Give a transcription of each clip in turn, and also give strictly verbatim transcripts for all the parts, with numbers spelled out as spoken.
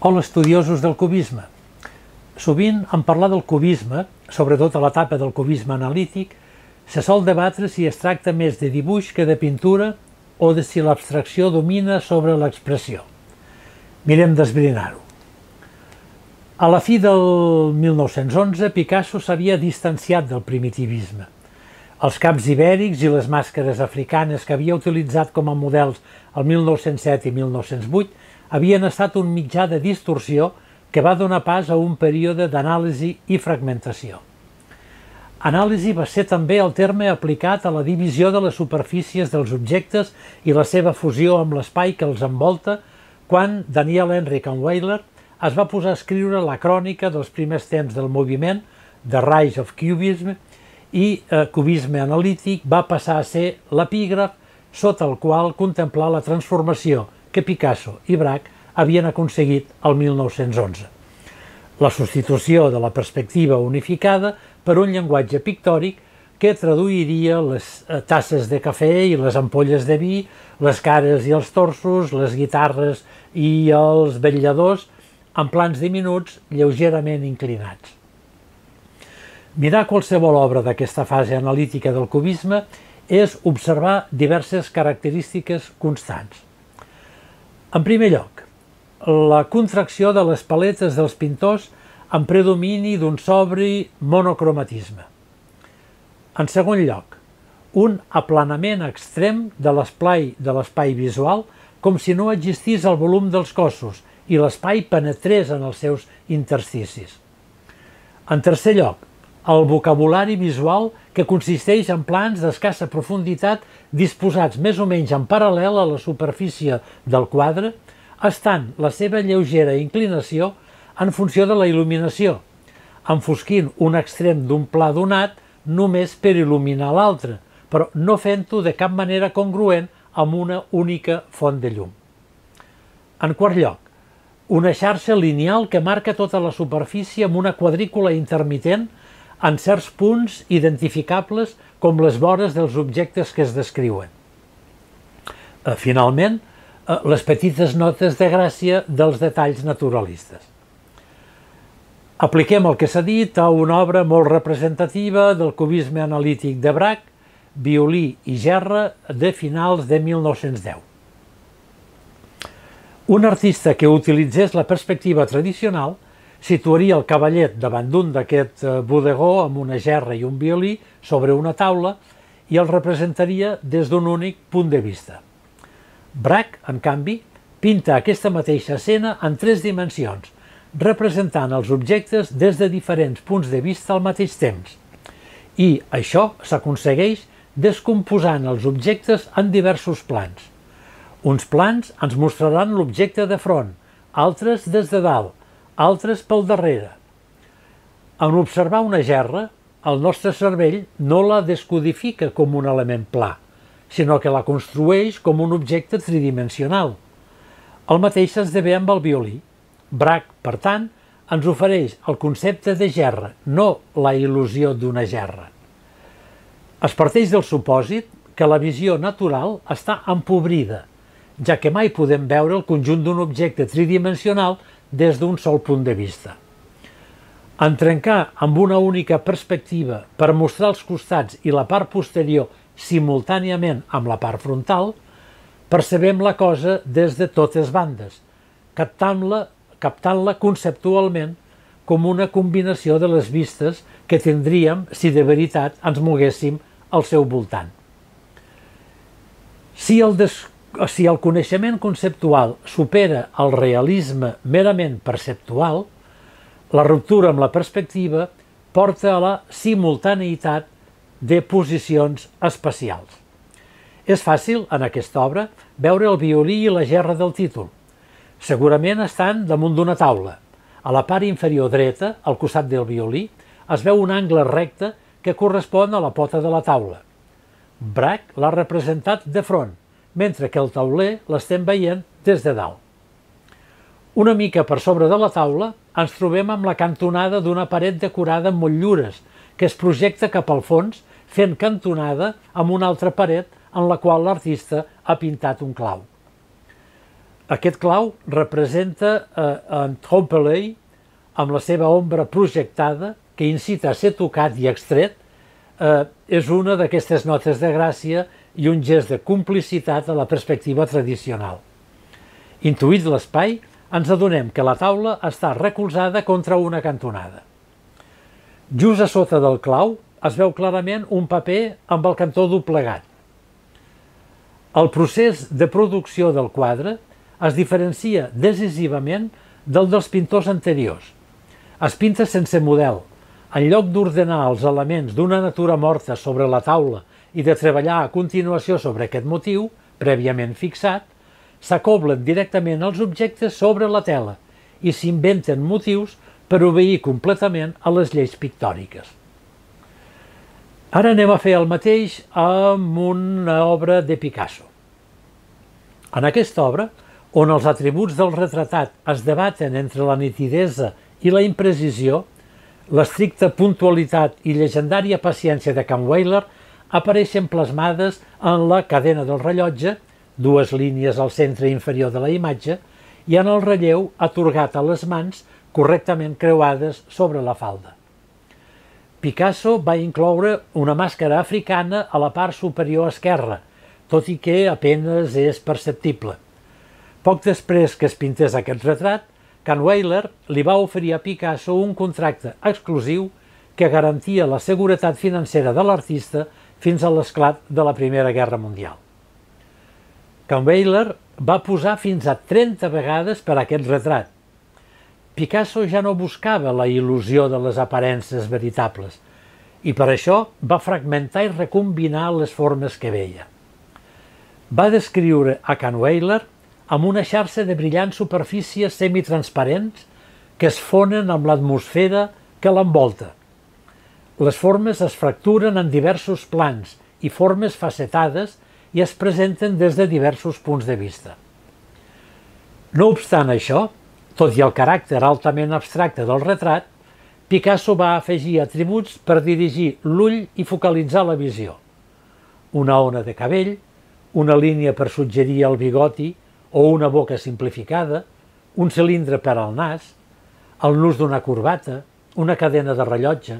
Hola estudiosos del cubisme. Sovint, en parlar del cubisme, sobretot a l'etapa del cubisme analític, se sol debatre si es tracta més de dibuix que de pintura o de si l'abstracció domina sobre l'expressió. Mirem d'esbrinar-ho. A la fi del mil nou-cents onze, Picasso s'havia distanciat del primitivisme. Els caps ibèrics i les màscares africanes que havia utilitzat com a models el mil nou-cents set i mil nou-cents vuit havien estat un mitjà de distorsió que va donar pas a un període d'anàlisi i fragmentació. Anàlisi va ser també el terme aplicat a la divisió de les superfícies dels objectes i la seva fusió amb l'espai que els envolta quan Daniel-Henry Kahnweiler es va posar a escriure la crònica dels primers temps del moviment, The Rise of Cubism, i eh, cubisme analític va passar a ser l'epígraf sota el qual contemplar la transformació que Picasso i Braque havien aconseguit el mil nou-cents onze. La substitució de la perspectiva unificada per un llenguatge pictòric que traduiria les tasses de cafè i les ampolles de vi, les cares i els torsos, les guitarres i els vetlladors en plans diminuts lleugerament inclinats. Mirar qualsevol obra d'aquesta fase analítica del cubisme és observar diverses característiques constants. En primer lloc, la contracció de les paletes dels pintors en predomini d'un sobri monocromatisme. En segon lloc, un aplanament extrem de l'espai visual com si no existís el volum dels cossos i l'espai penetrés en els seus intersticis. En tercer lloc, el vocabulari visual que consisteix en plans d'escassa profunditat disposats més o menys en paral·lel a la superfície del quadre, estant la seva lleugera inclinació en funció de la il·luminació, enfosquint un extrem d'un pla donat només per il·luminar l'altre, però no fent-ho de cap manera congruent amb una única font de llum. En quart lloc, una xarxa lineal que marca tota la superfície amb una quadrícula intermitent en certs punts identificables com les vores dels objectes que es descriuen. Finalment, les petites notes de gràcia dels detalls naturalistes. Apliquem el que s'ha dit a una obra molt representativa del cubisme analític de Braque, Violí i gerra, de finals de mil nou-cents deu. Un artista que utilitzés la perspectiva tradicional situaria el cavallet davant d'un d'aquest bodegó amb una gerra i un violí sobre una taula i el representaria des d'un únic punt de vista. Braque, en canvi, pinta aquesta mateixa escena en tres dimensions, representant els objectes des de diferents punts de vista al mateix temps. I això s'aconsegueix descomposant els objectes en diversos plans. Uns plans ens mostraran l'objecte de front, altres des de dalt, altres pel darrere. En observar una gerra, el nostre cervell no la descodifica com un element pla, sinó que la construeix com un objecte tridimensional. El mateix s'esdevé amb el violí. Braque, per tant, ens ofereix el concepte de gerra, no la il·lusió d'una gerra. Es parteix del supòsit que la visió natural està empobrida, ja que mai podem veure el conjunt d'un objecte tridimensional des d'un sol punt de vista. En trencar amb una única perspectiva per mostrar els costats i la part posterior simultàniament amb la part frontal, percebem la cosa des de totes bandes, captant-la captant-la conceptualment com una combinació de les vistes que tindríem si de veritat ens moguéssim al seu voltant. Si el descobriment Si el coneixement conceptual supera el realisme merament perceptual, la ruptura amb la perspectiva porta a la simultaneïtat de posicions espacials. És fàcil, en aquesta obra, veure el violí i la gerra del títol. Segurament estan damunt d'una taula. A la part inferior dreta, al costat del violí, es veu un angle recte que correspon a la pota de la taula. Braque l'ha representat de front, mentre que el tauler l'estem veient des de dalt. Una mica per sobre de la taula ens trobem amb la cantonada d'una paret decorada amb motllures que es projecta cap al fons fent cantonada amb una altra paret en la qual l'artista ha pintat un clau. Aquest clau representa en Trompe-l'œil amb la seva ombra projectada que incita a ser tocat i extret. Eh, és una d'aquestes notes de gràcia i un gest de complicitat a la perspectiva tradicional. Intuït l'espai, ens adonem que la taula està recolzada contra una cantonada. Just a sota del clau es veu clarament un paper amb el cantó doblegat. El procés de producció del quadre es diferencia decisivament del dels pintors anteriors. Es pinta sense model. En lloc d'ordenar els elements d'una natura morta sobre la taula i de treballar a continuació sobre aquest motiu, prèviament fixat, s'acoblen directament els objectes sobre la tela i s'inventen motius per obeir completament a les lleis pictòriques. Ara anem a fer el mateix amb una obra de Picasso. En aquesta obra, on els atributs del retratat es debaten entre la nitidesa i la imprecisió, l'estricta puntualitat i llegendària paciència de Kahnweiler apareixen plasmades en la cadena del rellotge, dues línies al centre inferior de la imatge, i en el relleu atorgat a les mans correctament creuades sobre la falda. Picasso va incloure una màscara africana a la part superior esquerra, tot i que apenas és perceptible. Poc després que es pintés aquest retrat, Kahnweiler li va oferir a Picasso un contracte exclusiu que garantia la seguretat financera de l'artista fins a l'esclat de la Primera Guerra Mundial. Kahnweiler va posar fins a trenta vegades per aquest retrat. Picasso ja no buscava la il·lusió de les aparences veritables i per això va fragmentar i recombinar les formes que veia. Va descriure a Kahnweiler amb una xarxa de brillants superfícies semitransparents que es fonen amb l'atmosfera que l'envolta. Les formes es fracturen en diversos plans i formes facetades i es presenten des de diversos punts de vista. No obstant això, tot i el caràcter altament abstracte del retrat, Picasso va afegir atributs per dirigir l'ull i focalitzar la visió. Una ona de cabell, una línia per suggerir el bigoti, o una boca simplificada, un cilindre per al nas, el nus d'una corbata, una cadena de rellotge.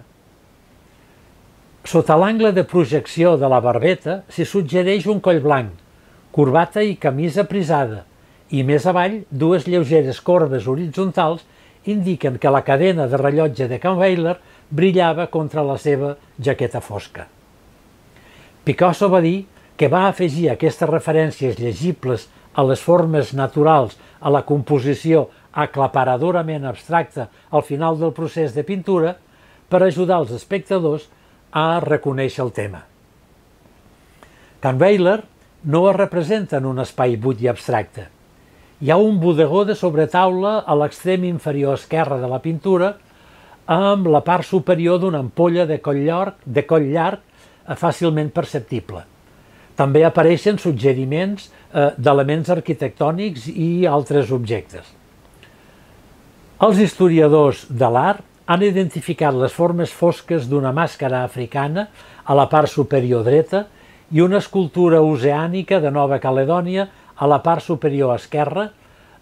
Sota l'angle de projecció de la barbeta s'hi suggereix un coll blanc, corbata i camisa prisada, i més avall dues lleugeres corbes horitzontals indiquen que la cadena de rellotge de Kahnweiler brillava contra la seva jaqueta fosca. Picasso va dir que va afegir aquestes referències llegibles a les formes naturals, a la composició aclaparadorament abstracta al final del procés de pintura, per ajudar els espectadors a reconèixer el tema. Kahnweiler no es representa en un espai buit i abstracte. Hi ha un bodegó de sobretaula a l'extrem inferior esquerre de la pintura amb la part superior d'una ampolla de coll llarg, de coll llarg fàcilment perceptible. També apareixen suggeriments d'elements arquitectònics i altres objectes. Els historiadors de l'art han identificat les formes fosques d'una màscara africana a la part superior dreta i una escultura oceànica de Nova Caledònia a la part superior esquerra,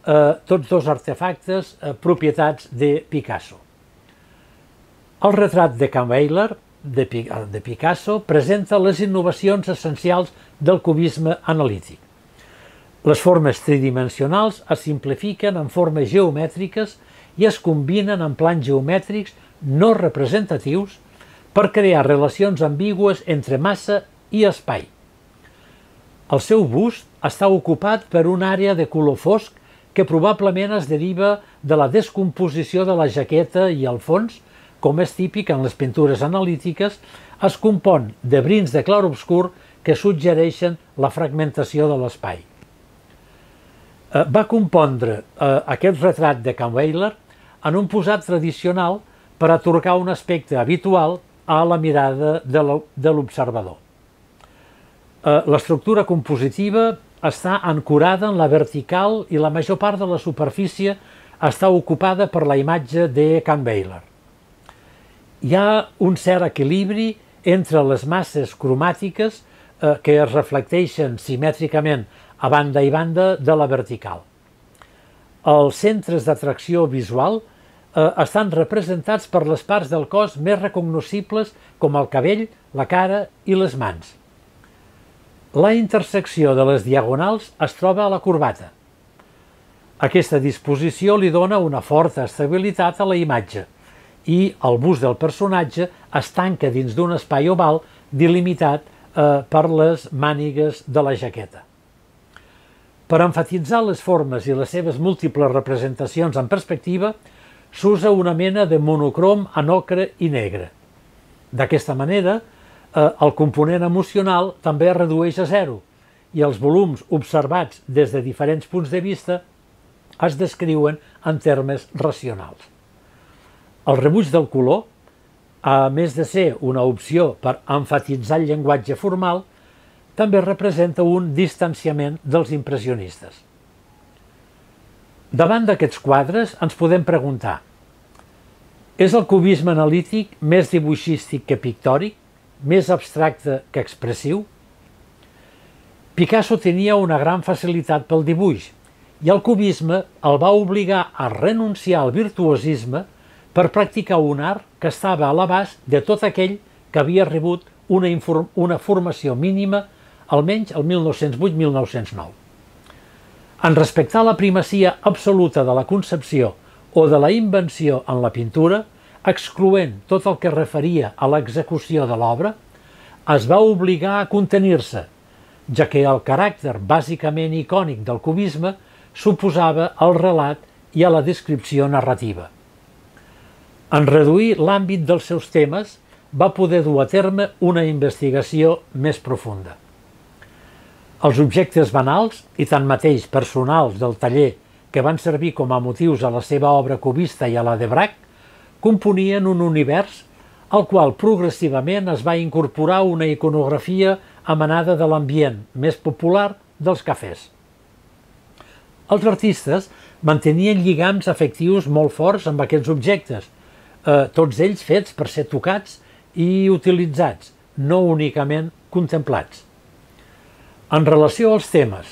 tots dos artefactes propietats de Picasso. El retrat de Kahnweiler de Picasso presenta les innovacions essencials del cubisme analític. Les formes tridimensionals es simplifiquen en formes geomètriques i es combinen en plans geomètrics no representatius per crear relacions ambigües entre massa i espai. El seu bust està ocupat per una àrea de color fosc que probablement es deriva de la descomposició de la jaqueta i el fons, com és típic en les pintures analítiques, es compon de brins de clarobscur que suggereixen la fragmentació de l'espai. Va compondre aquest retrat de Kahnweiler en un posat tradicional per atorgar un aspecte habitual a la mirada de l'observador. L'estructura compositiva està ancorada en la vertical i la major part de la superfície està ocupada per la imatge de Kahnweiler. Hi ha un cert equilibri entre les masses cromàtiques que es reflecteixen simètricament a banda i banda de la vertical. Els centres d'atracció visual eh, estan representats per les parts del cos més recognoscibles com el cabell, la cara i les mans. La intersecció de les diagonals es troba a la corbata. Aquesta disposició li dona una forta estabilitat a la imatge i el bust del personatge es tanca dins d'un espai oval delimitat eh, per les mànigues de la jaqueta. Per emfatitzar les formes i les seves múltiples representacions en perspectiva, s'usa una mena de monocrom en ocre i negre. D'aquesta manera, eh, el component emocional també es redueix a zero i els volums observats des de diferents punts de vista es descriuen en termes racionals. El rebuig del color, a més de ser una opció per emfatitzar el llenguatge formal, també representa un distanciament dels impressionistes. Davant d'aquests quadres ens podem preguntar: és el cubisme analític més dibuixístic que pictòric, més abstracte que expressiu? Picasso tenia una gran facilitat pel dibuix i el cubisme el va obligar a renunciar al virtuosisme per practicar un art que estava a l'abast de tot aquell que havia rebut una, una formació mínima almenys el mil nou-cents vuit mil nou-cents nou. En respectar la primacia absoluta de la concepció o de la invenció en la pintura, excloent tot el que referia a l'execució de l'obra, es va obligar a contenir-se, ja que el caràcter bàsicament icònic del cubisme s'oposava al relat i a la descripció narrativa. En reduir l'àmbit dels seus temes, va poder dur a terme una investigació més profunda. Els objectes banals i tanmateix personals del taller que van servir com a motius a la seva obra cubista i a la de Braque componien un univers al qual progressivament es va incorporar una iconografia emanada de l'ambient més popular dels cafès. Els artistes mantenien lligams afectius molt forts amb aquests objectes, eh, tots ells fets per ser tocats i utilitzats, no únicament contemplats. En relació als temes,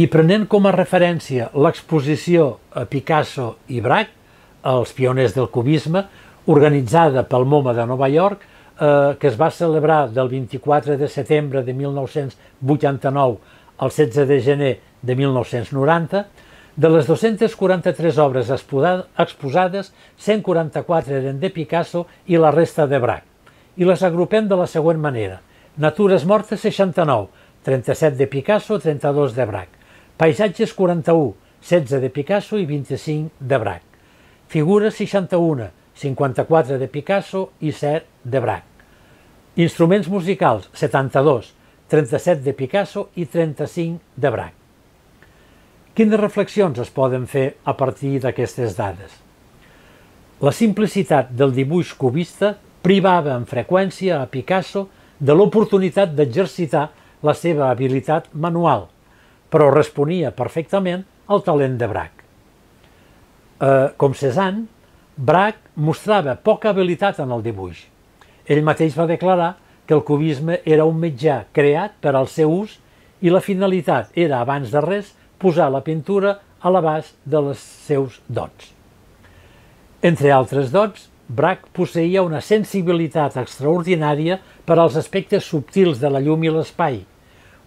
i prenent com a referència l'exposició a Picasso i Braque, els pioners del cubisme, organitzada pel MoMA de Nova York, eh, que es va celebrar del vint-i-quatre de setembre de mil nou-cents vuitanta-nou al setze de gener de mil nou-cents noranta, de les dues-centes quaranta-tres obres exposades, cent quaranta-quatre eren de Picasso i la resta de Braque, i les agrupem de la següent manera: natures mortes seixanta-nou, trenta-set de Picasso, trenta-dos de Braque. Paisatges quaranta-u, setze de Picasso i vint-i-cinc de Braque. Figures seixanta-una, cinquanta-quatre de Picasso i set de Braque. Instruments musicals setanta-dos, trenta-set de Picasso i trenta-cinc de Braque. Quines reflexions es poden fer a partir d'aquestes dades? La simplicitat del dibuix cubista privava amb freqüència a Picasso de l'oportunitat d'exercitar la seva habilitat manual, però responia perfectament al talent de Braque. Eh, com Cézanne, Braque mostrava poca habilitat en el dibuix. Ell mateix va declarar que el cubisme era un mitjà creat per al seu ús i la finalitat era, abans de res, posar la pintura a l'abast de les seus dots. Entre altres dots, Braque posseïa una sensibilitat extraordinària per als aspectes subtils de la llum i l'espai,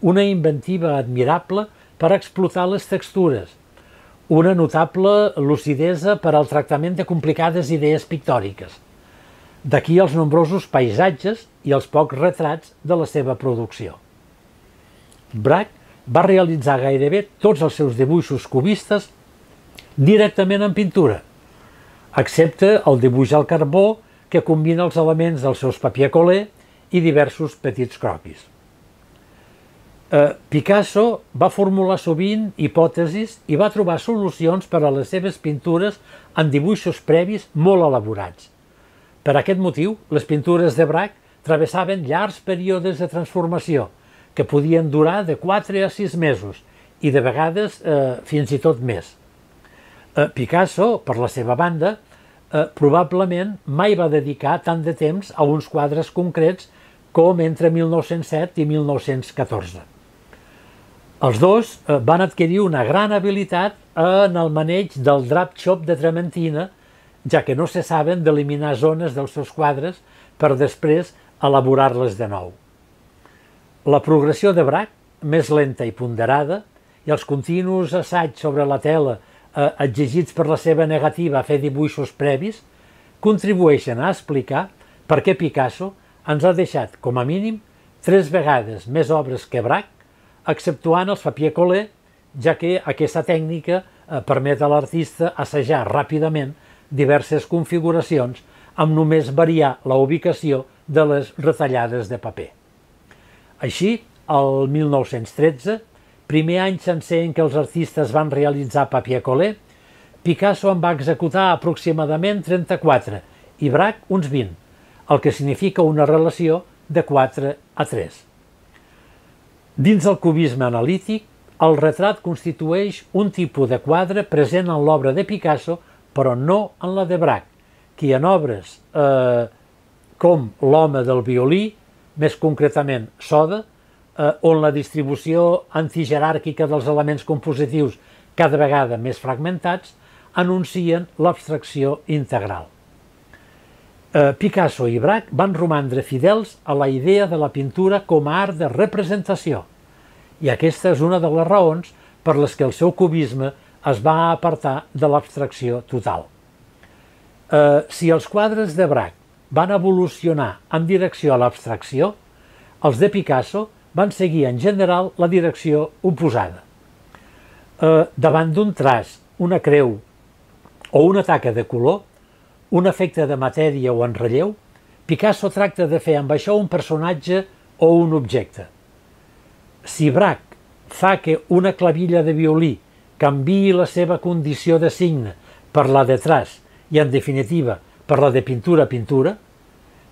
una inventiva admirable per explotar les textures, una notable lucidesa per al tractament de complicades idees pictòriques. D'aquí els nombrosos paisatges i els pocs retrats de la seva producció. Braque va realitzar gairebé tots els seus dibuixos cubistes directament en pintura, excepte el dibuix al carbó que combina els elements dels seus papiers collés i diversos petits croquis. Eh, Picasso va formular sovint hipòtesis i va trobar solucions per a les seves pintures en dibuixos previs molt elaborats. Per aquest motiu, les pintures de Braque travessaven llargs períodes de transformació que podien durar de quatre a sis mesos i de vegades eh, fins i tot més. Picasso, per la seva banda, eh, probablement mai va dedicar tant de temps a uns quadres concrets com entre mil nou-cents set i mil nou-cents catorze. Els dos van adquirir una gran habilitat en el maneig del drap-xop de trementina, ja que no se saben d'eliminar zones dels seus quadres per després elaborar-les de nou. La progressió de Braque, més lenta i ponderada, i els continus assaigs sobre la tela exigits per la seva negativa a fer dibuixos previs, contribueixen a explicar per què Picasso ens ha deixat, com a mínim, tres vegades més obres que Braque, exceptuant els papiers collés, ja que aquesta tècnica permet a l'artista assajar ràpidament diverses configuracions amb només variar la ubicació de les retallades de paper. Així, el mil nou-cents tretze, primer any sencer en què els artistes van realitzar papiers collés, Picasso en va executar aproximadament trenta-quatre i Braque uns vint, el que significa una relació de quatre a tres. Dins del cubisme analític, el retrat constitueix un tipus de quadre present en l'obra de Picasso, però no en la de Braque, qui en obres eh, com l'home del violí, més concretament Soda, eh, on la distribució antijeràrquica dels elements compositius cada vegada més fragmentats, anuncien l'abstracció integral. Eh, Picasso i Braque van romandre fidels a la idea de la pintura com a art de representació, i aquesta és una de les raons per les que el seu cubisme es va apartar de l'abstracció total. Eh, si els quadres de Braque van evolucionar en direcció a l'abstracció, els de Picasso van seguir en general la direcció oposada. Eh, davant d'un traç, una creu o una taca de color, un efecte de matèria o en relleu, Picasso tracta de fer amb això un personatge o un objecte. Si Braque fa que una clavilla de violí canviï la seva condició de signe per la de traç i, en definitiva, per la de pintura-pintura,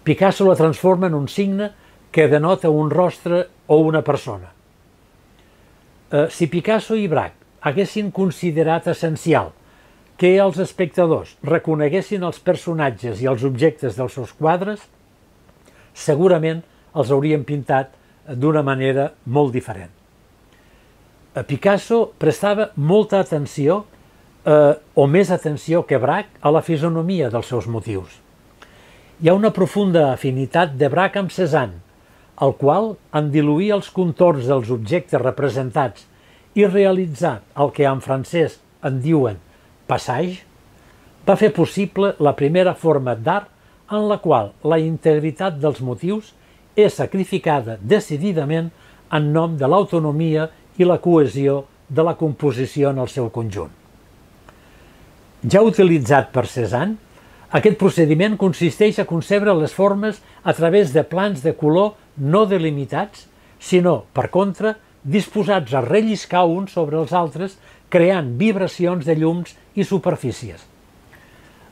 Picasso la transforma en un signe que denota un rostre o una persona. Eh, si Picasso i Braque haguessin considerat essencial que els espectadors reconeguessin els personatges i els objectes dels seus quadres, segurament els haurien pintat d'una manera molt diferent. Picasso prestava molta atenció, eh, o més atenció que Braque, a la fisonomia dels seus motius. Hi ha una profunda afinitat de Braque amb Cézanne, el qual, en diluir els contorns dels objectes representats i realitzar el que en francès en diuen passage, va fer possible la primera forma d'art en la qual la integritat dels motius és sacrificada decididament en nom de l'autonomia i la cohesió de la composició en el seu conjunt. Ja utilitzat per Cézanne, aquest procediment consisteix a concebre les formes a través de plans de color no delimitats, sinó, per contra, disposats a relliscar uns sobre els altres, creant vibracions de llums i superfícies.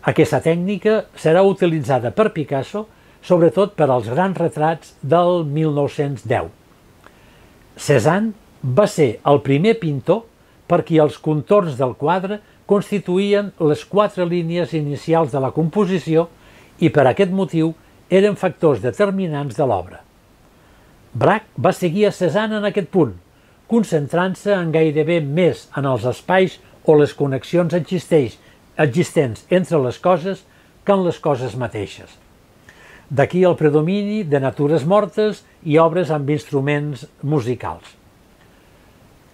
Aquesta tècnica serà utilitzada per Picasso, sobretot per als grans retrats del mil nou-cents deu. Cézanne va ser el primer pintor per qui els contorns del quadre constituïen les quatre línies inicials de la composició i per aquest motiu eren factors determinants de l'obra. Braque va seguir a Cézanne en aquest punt, concentrant-se en gairebé més en els espais o les connexions existents entre les coses que en les coses mateixes. D'aquí el predomini de natures mortes i obres amb instruments musicals.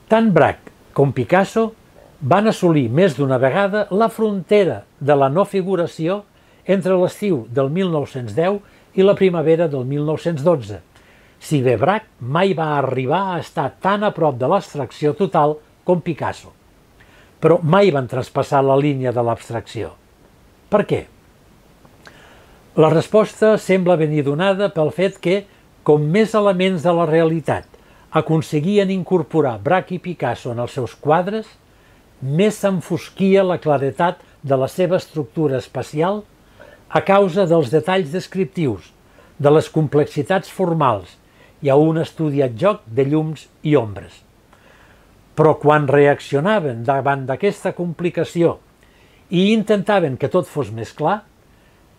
Tant Braque com Picasso van assolir més d'una vegada la frontera de la no figuració entre l'estiu del mil nou-cents deu i la primavera del mil nou-cents dotze, si bé Braque mai va arribar a estar tan a prop de l'abstracció total com Picasso, però mai van traspassar la línia de l'abstracció. Per què? La resposta sembla venir donada pel fet que, com més elements de la realitat aconseguien incorporar Braque i Picasso en els seus quadres, més s'enfosquia la claretat de la seva estructura espacial a causa dels detalls descriptius, de les complexitats formals i a un estudiat joc de llums i ombres. Però quan reaccionaven davant d'aquesta complicació i intentaven que tot fos més clar,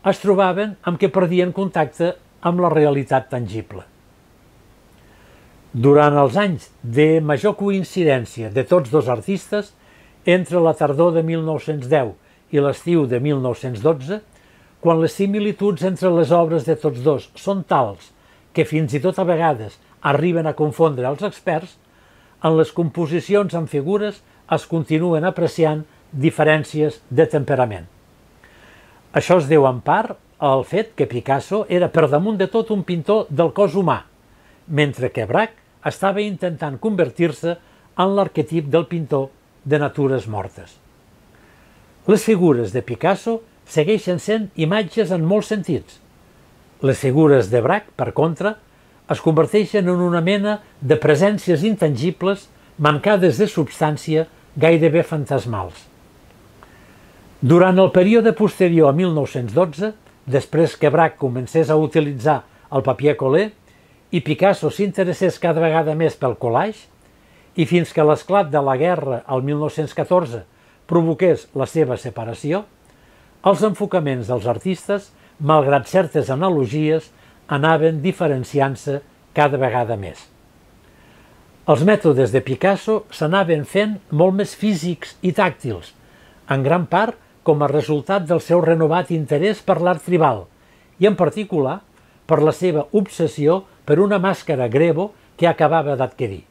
es trobaven amb que perdien contacte amb la realitat tangible. Durant els anys de major coincidència de tots dos artistes, entre la tardor de mil nou-cents deu i l'estiu de mil nou-cents dotze, quan les similituds entre les obres de tots dos són tals que fins i tot a vegades arriben a confondre els experts, en les composicions amb figures es continuen apreciant diferències de temperament. Això es deu en part al fet que Picasso era per damunt de tot un pintor del cos humà, mentre que Braque estava intentant convertir-se en l'arquetip del pintor de natures mortes. Les figures de Picasso segueixen sent imatges en molts sentits. Les figures de Braque, per contra, es converteixen en una mena de presències intangibles mancades de substància gairebé fantasmals. Durant el període posterior a mil nou-cents dotze, després que Braque comencés a utilitzar el papier collé i Picasso s'interessés cada vegada més pel collage, i fins que l'esclat de la guerra al mil nou-cents catorze provoqués la seva separació, els enfocaments dels artistes, malgrat certes analogies, anaven diferenciant-se cada vegada més. Els mètodes de Picasso s'anaven fent molt més físics i tàctils, en gran part com a resultat del seu renovat interès per l'art tribal i, en particular, per la seva obsessió per una màscara grebo que acabava d'adquirir.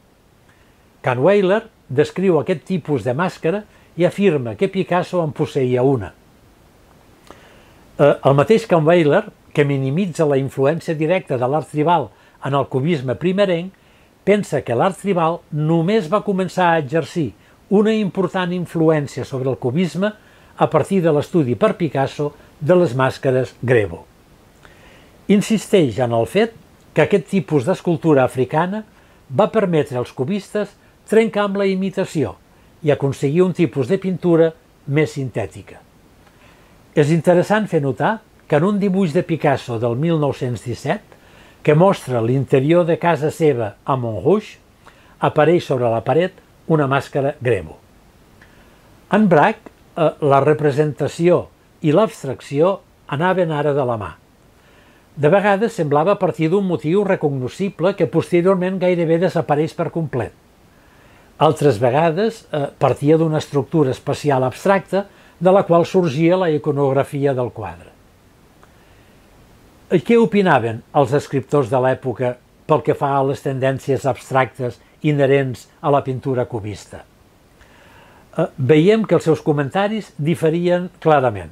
Kahnweiler descriu aquest tipus de màscara i afirma que Picasso en posseïa una. El mateix Kahnweiler, que minimitza la influència directa de l'art tribal en el cubisme primerenc, pensa que l'art tribal només va començar a exercir una important influència sobre el cubisme a partir de l'estudi per Picasso de les màscares grebo. Insisteix en el fet que aquest tipus d'escultura africana va permetre als cubistes trencar amb la imitació i aconseguir un tipus de pintura més sintètica. És interessant fer notar que en un dibuix de Picasso del mil nou-cents disset, que mostra l'interior de casa seva a Montrouge, apareix sobre la paret una màscara grebo. En Braque, la representació i l'abstracció anaven ara de la mà. De vegades semblava partir d'un motiu recognoscible que posteriorment gairebé desapareix per complet. Altres vegades eh, partia d'una estructura espacial abstracta de la qual sorgia la iconografia del quadre. I què opinaven els escriptors de l'època pel que fa a les tendències abstractes inherents a la pintura cubista? Eh, veiem que els seus comentaris diferien clarament.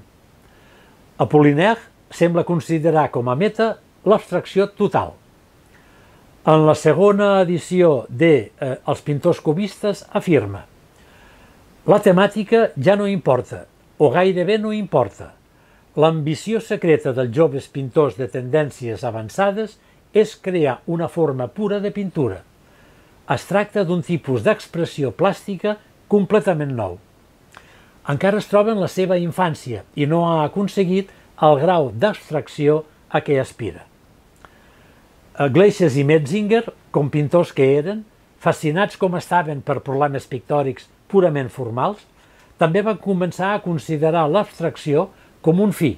Apollinaire sembla considerar com a meta l'abstracció total. En la segona edició de eh, Els pintors cubistes afirma: la temàtica ja no importa, o gairebé no importa. L'ambició secreta dels joves pintors de tendències avançades és crear una forma pura de pintura. Es tracta d'un tipus d'expressió plàstica completament nou. Encara es troba en la seva infància i no ha aconseguit el grau d'abstracció a què aspira. Gleizes i Metzinger, com pintors que eren, fascinats com estaven per problemes pictòrics purament formals, també van començar a considerar l'abstracció com un fi,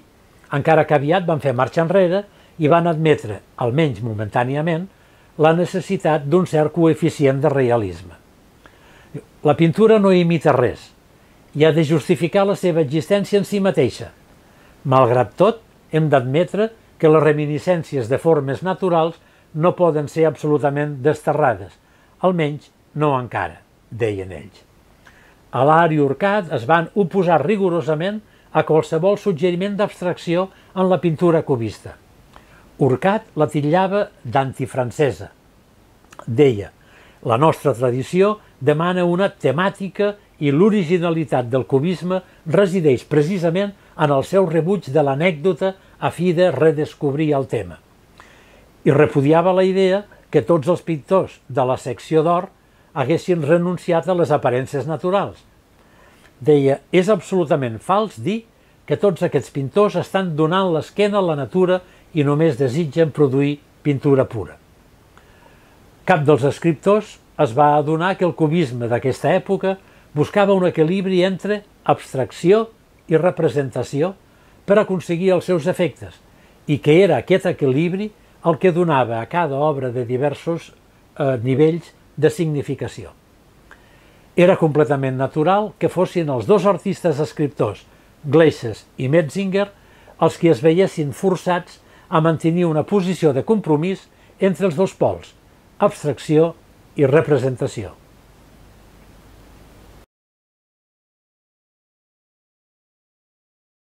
encara que aviat van fer marxa enrere i van admetre, almenys momentàniament, la necessitat d'un cert coeficient de realisme. La pintura no imita res i ha de justificar la seva existència en si mateixa. Malgrat tot, hem d'admetre que les reminiscències de formes naturals no poden ser absolutament desterrades, almenys no encara, deien ells. A l'art i Orcad es van oposar rigorosament a qualsevol suggeriment d'abstracció en la pintura cubista. Orcad la titllava d'antifrancesa. Deia: la nostra tradició demana una temàtica i l'originalitat del cubisme resideix precisament en el seu rebuig de l'anècdota a fi de redescobrir el tema. I repudiava la idea que tots els pintors de la secció d'or haguessin renunciat a les aparences naturals. Deia: és absolutament fals dir que tots aquests pintors estan donant l'esquena a la natura i només desitgen produir pintura pura. Cap dels escriptors es va adonar que el cubisme d'aquesta època buscava un equilibri entre abstracció i representació per aconseguir els seus efectes, i que era aquest equilibri el que donava a cada obra de diversos eh, nivells de significació. Era completament natural que fossin els dos artistes escriptors, Gleizes i Metzinger, els qui es veiessin forçats a mantenir una posició de compromís entre els dos pols, abstracció i representació.